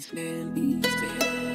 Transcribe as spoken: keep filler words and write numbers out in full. Feliz, feliz, feliz.